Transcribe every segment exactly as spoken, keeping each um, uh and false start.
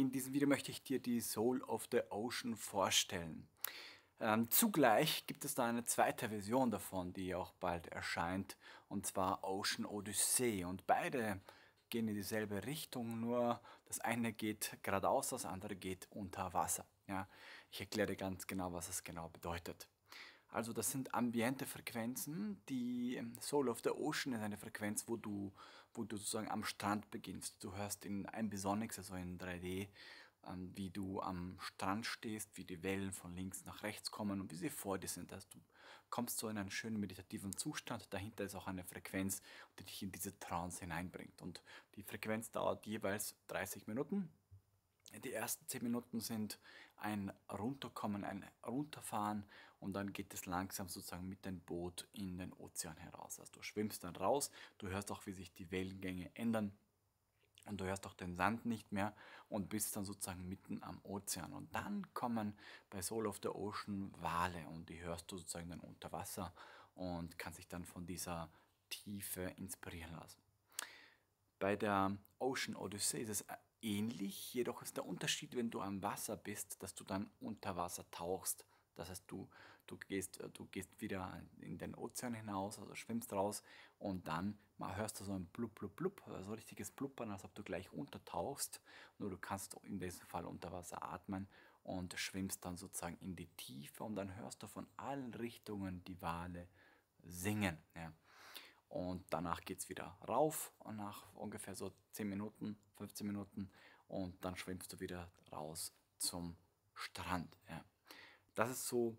In diesem Video möchte ich dir die Soul of the Ocean vorstellen. Ähm, zugleich gibt es da eine zweite Version davon, die auch bald erscheint, und zwar Ocean Odyssey. Und beide gehen in dieselbe Richtung, nur das eine geht geradeaus, das andere geht unter Wasser. Ja, ich erkläre dir ganz genau, was es genau bedeutet. Also das sind ambiente Frequenzen. Die Soul of the Ocean ist eine Frequenz, wo du, wo du sozusagen am Strand beginnst. Du hörst in Ambisonics, also in drei D, wie du am Strand stehst, wie die Wellen von links nach rechts kommen und wie sie vor dir sind. Also du kommst so in einen schönen meditativen Zustand. Dahinter ist auch eine Frequenz, die dich in diese Trance hineinbringt. Und die Frequenz dauert jeweils dreißig Minuten. Die ersten zehn Minuten sind ein Runterkommen, ein Runterfahren, und dann geht es langsam sozusagen mit dem Boot in den Ozean heraus. Also du schwimmst dann raus, du hörst auch, wie sich die Wellengänge ändern und du hörst auch den Sand nicht mehr und bist dann sozusagen mitten am Ozean. Und dann kommen bei Soul of the Ocean Wale und die hörst du sozusagen dann unter Wasser und kannst dich dann von dieser Tiefe inspirieren lassen. Bei der Ocean Odyssey ist es ähnlich, jedoch ist der Unterschied, wenn du am Wasser bist, dass du dann unter Wasser tauchst. Das heißt, du, du, gehst, du gehst wieder in den Ozean hinaus, also schwimmst raus und dann mal hörst du so ein Blub, Blub, Blub, so also richtiges Blubbern, als ob du gleich untertauchst. Nur du kannst in diesem Fall unter Wasser atmen und schwimmst dann sozusagen in die Tiefe und dann hörst du von allen Richtungen die Wale singen. Ja. Und danach geht es wieder rauf und nach ungefähr so zehn Minuten, fünfzehn Minuten und dann schwimmst du wieder raus zum Strand. Ja. Das ist so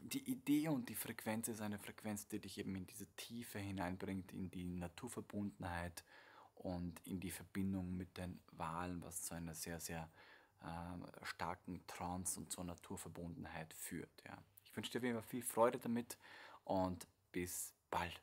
die Idee, und die Frequenz ist eine Frequenz, die dich eben in diese Tiefe hineinbringt, in die Naturverbundenheit und in die Verbindung mit den Walen, was zu einer sehr, sehr äh, starken Trance und zur Naturverbundenheit führt. Ja. Ich wünsche dir wie immer viel Freude damit und bis bald.